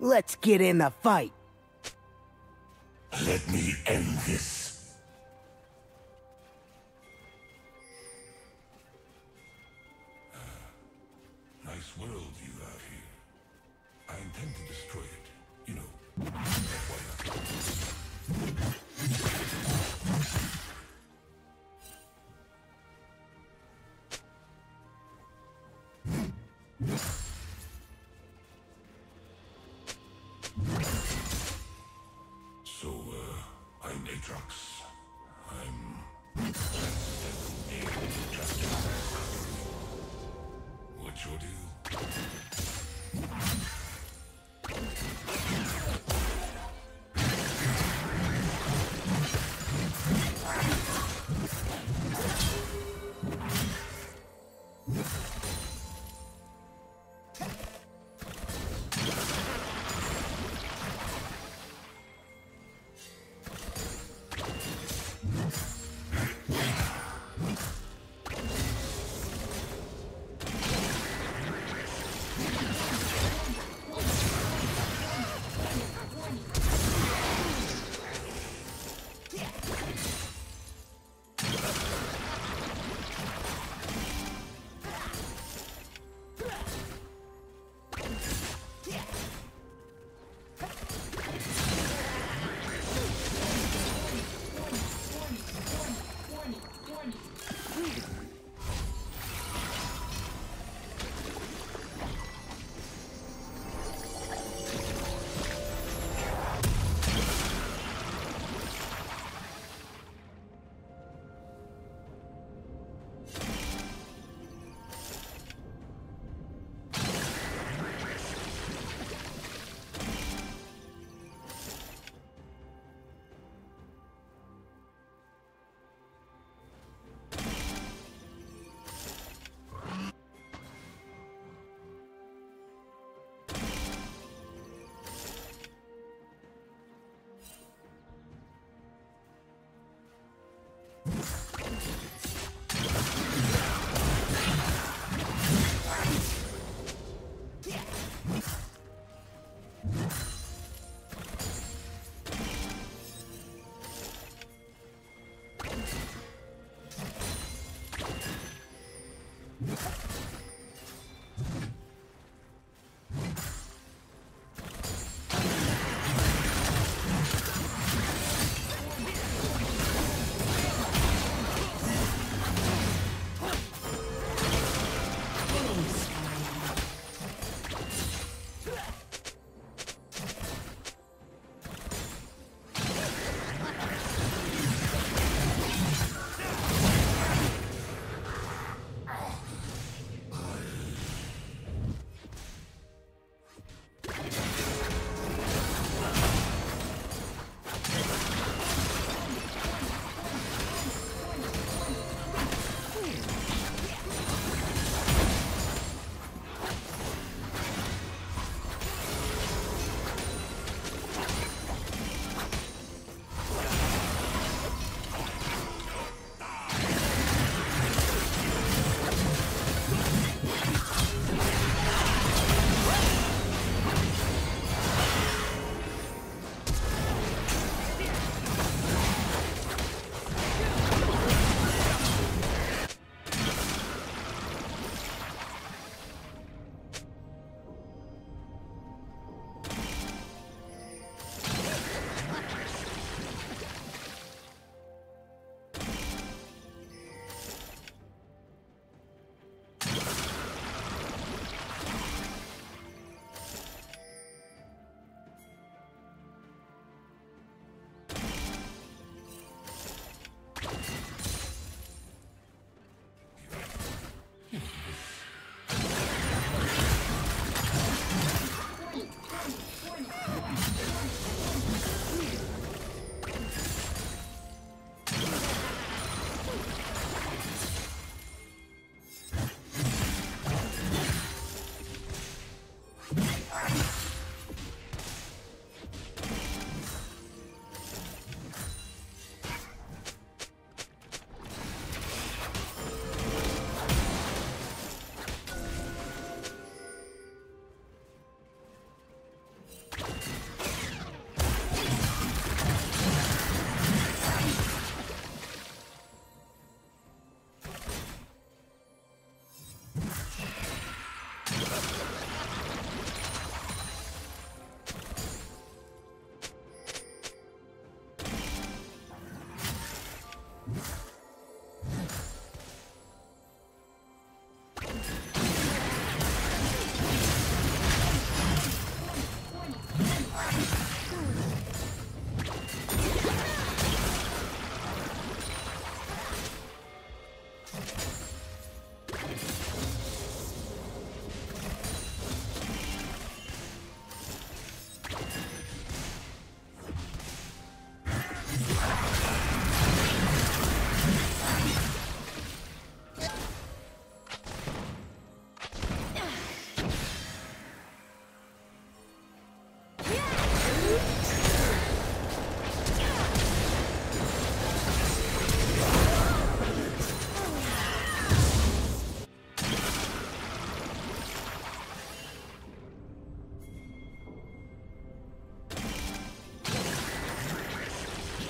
Let's get in the fight. Let me end this. Nice world you have here. I intend to destroy it, you know. Why not?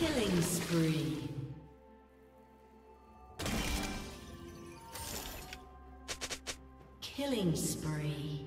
Killing spree. Killing spree.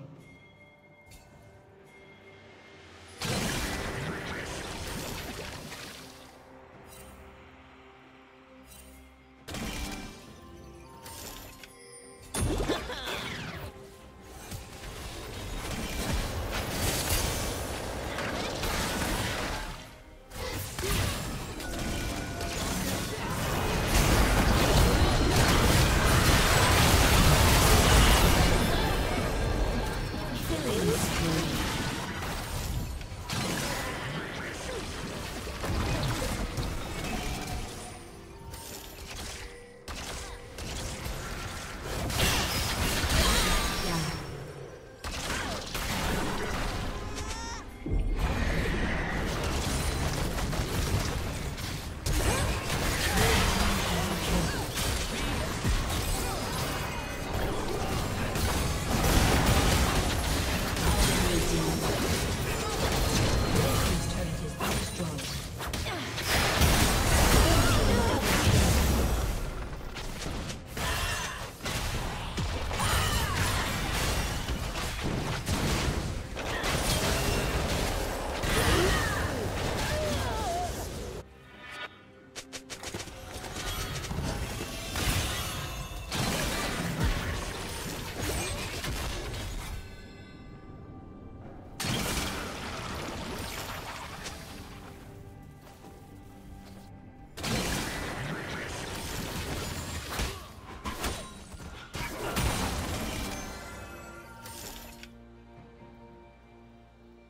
Red team's turret has been destroyed.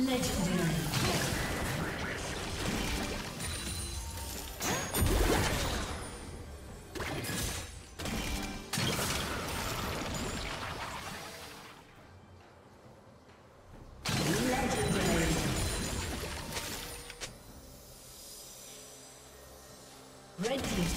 Red team's turret has been destroyed. Red team's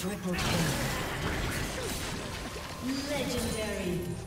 Triple kill. Legendary.